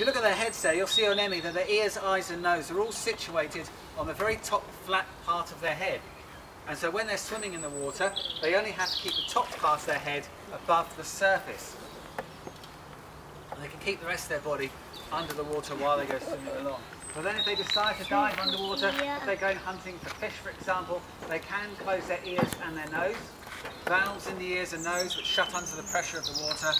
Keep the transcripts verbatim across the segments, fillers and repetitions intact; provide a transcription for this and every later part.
If you look at their heads there, you'll see on Emmy that their ears, eyes and nose are all situated on the very top flat part of their head. And so when they're swimming in the water, they only have to keep the top part of their head above the surface. And they can keep the rest of their body under the water while they go swimming along. But then if they decide to dive underwater, if they're going hunting for fish, for example, they can close their ears and their nose. Valves in the ears and nose which shut under the pressure of the water.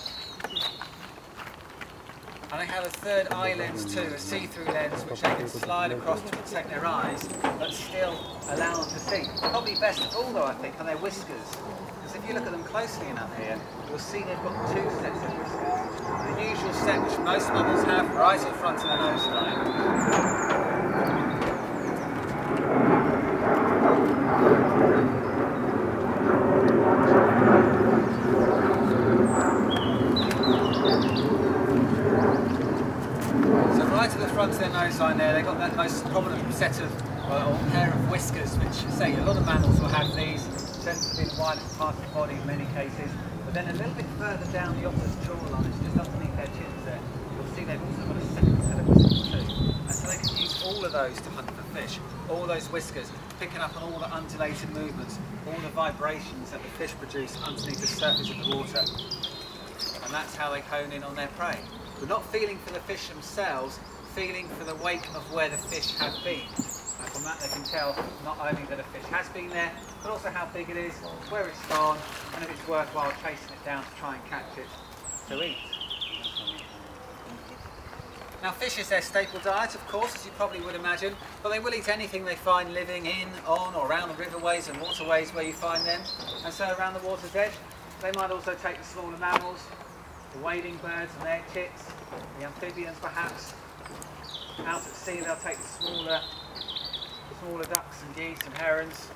And they have a third eye lens too, a see-through lens, which they can slide across to protect their eyes, but still allow them to think. Probably best of all though, I think, are their whiskers. Because if you look at them closely enough here, you'll see they've got two sets of whiskers. The usual set which most mammals have right in front of their nose line. Front of their nose line there, they've got that most prominent set of, well, or pair of whiskers, which, say, a lot of mammals will have these, tends to be the widest part of the body in many cases, but then a little bit further down the opposite jawline, it's just underneath their chins there, you'll see they've also got a second set of whiskers too, and so they can use all of those to hunt for fish, all those whiskers, picking up on all the undulated movements, all the vibrations that the fish produce underneath the surface of the water, and that's how they hone in on their prey. But not feeling for the fish themselves, feeling for the wake of where the fish have been. And from that they can tell not only that a fish has been there, but also how big it is, where it's gone, and if it's worthwhile chasing it down to try and catch it to eat. Now fish is their staple diet, of course, as you probably would imagine, but they will eat anything they find living in, on or around the riverways and waterways where you find them. And so around the water's edge, they might also take the smaller mammals, the wading birds and their chicks, the amphibians perhaps. Out at sea they'll take the smaller, smaller ducks and geese and herons.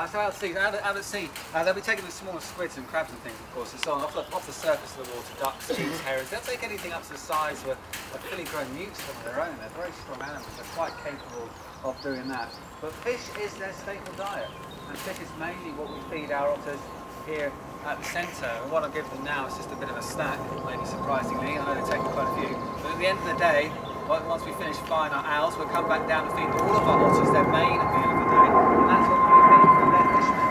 Uh, so out at sea, out at, out at sea uh, they'll be taking the smaller squids and crabs and things, of course, and so on, off the, off the surface of the water, ducks, geese, herons. They'll take anything up to the size of a, a fully grown newt of their own. They're very strong animals, they're quite capable of doing that. But fish is their staple diet, and fish is mainly what we feed our otters here at the centre. And what I'll give them now is just a bit of a snack, maybe surprisingly. I know they're taking quite a few, but at the end of the day, once we finish flying our owls, we'll come back down and feed all of our otters their main at the end of the day, and that's what we feed for their fishmen.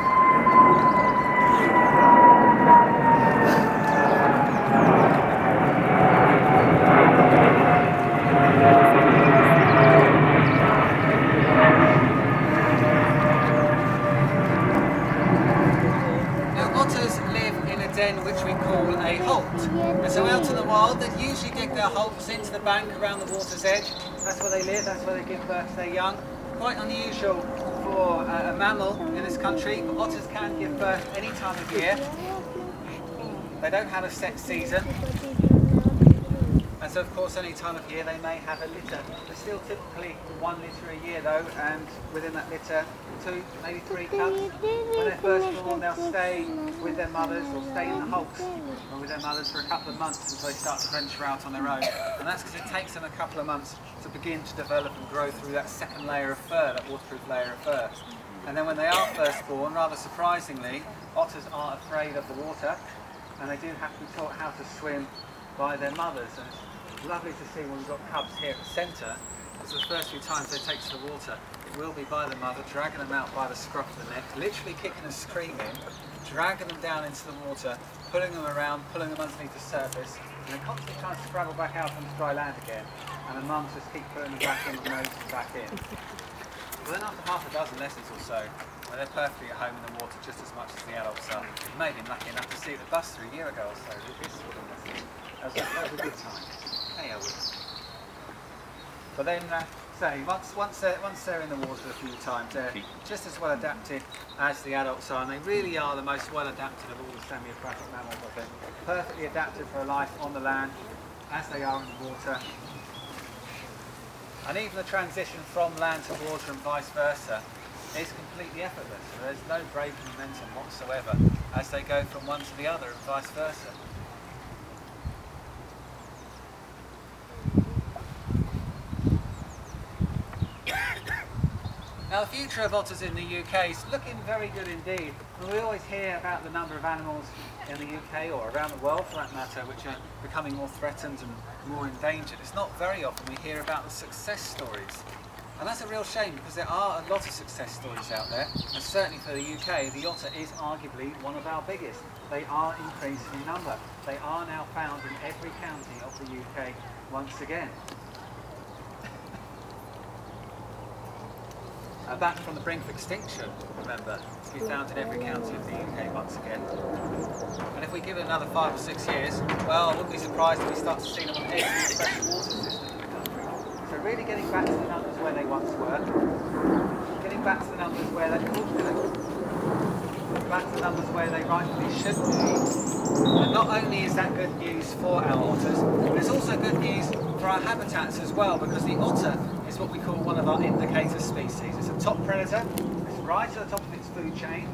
Now, otters live in a den which we call a holt, and so out in the wild they usually dig their holts into the bank around the water's edge. That's where they live, that's where they give birth to their young. Quite unusual for uh, a mammal in this country, but otters can give birth any time of year. They don't have a set season, and so of course any time of year they may have a litter. There's still typically one litter a year though, and within that litter two, maybe three cubs. When they're first born they'll stay with their mothers or stay in the hulks or with their mothers for a couple of months until they start to venture out on their own. And that's because it takes them a couple of months to begin to develop and grow through that second layer of fur, that waterproof layer of fur. And then when they are first born, rather surprisingly, otters are afraid of the water and they do have to be taught how to swim by their mothers. And it's lovely to see when we've got cubs here at the centre, because the first few times they take to the water, it will be by the mother, dragging them out by the scruff of the neck, literally kicking and screaming, dragging them down into the water, pulling them around, pulling them underneath the surface, and they're constantly trying to scrabble back out onto dry land again. And the mums just keep putting them back in, the nose and back in. Well, then after half a dozen lessons or so, well, they're perfectly at home in the water just as much as the adults are. We may have been lucky enough to see the Buster a year ago or so. This sort of lesson. That, that was a good time. Hey, I would. But then, uh, say, once, once, they're, once they're in the water a few times, they're just as well adapted as the adults are, and they really are the most well adapted of all the semi-aquatic mammals, I think. Perfectly adapted for life on the land, as they are in the water. And even the transition from land to water and vice versa is completely effortless. There's no break in momentum whatsoever as they go from one to the other and vice versa. Now, the future of otters in the U K is looking very good indeed. And we always hear about the number of animals in the U K, or around the world for that matter, which are becoming more threatened and more endangered. It's not very often we hear about the success stories. And that's a real shame, because there are a lot of success stories out there. And certainly for the U K, the otter is arguably one of our biggest. They are increasing in number. They are now found in every county of the U K once again. Uh, back from the brink of extinction, remember, to be found in every county of the U K once again. And if we give it another five or six years, well, I wouldn't be surprised if we start to see them on every fresh water system in the country. So really getting back to the numbers where they once were, getting back to the numbers where they could be, back to the numbers where they rightfully should be. And not only is that good news for our otters, but it's also good news for our habitats as well, because the otter is what we call one of our indicator species. It's a top predator, it's right at the top of its food chain,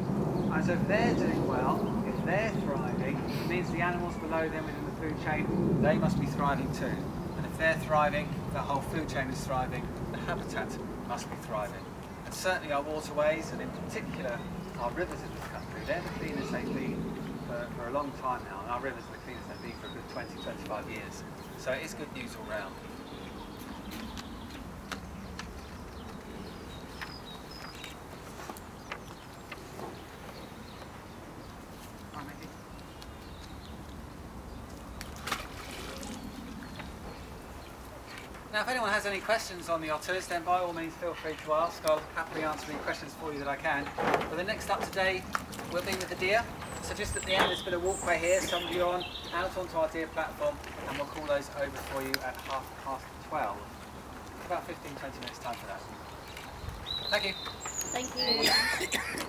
and so if they're doing well, if they're thriving, it means the animals below them within the food chain, they must be thriving too. And if they're thriving, the whole food chain is thriving, the habitat must be thriving. And certainly our waterways, and in particular our rivers in this country, they're the cleanest they've been for, for a long time now, and our rivers are the cleanest they've been for a good twenty, twenty-five years. So it is good news all round. Now, if anyone has any questions on the otters, then by all means feel free to ask. I'll happily answer any questions for you that I can. But the next up today will be with the deer. So just at the end, there's a bit of walkway here, some of you on, out onto our deer platform, and we'll call those over for you at half past twelve. About fifteen, twenty minutes time for that. Thank you. Thank you.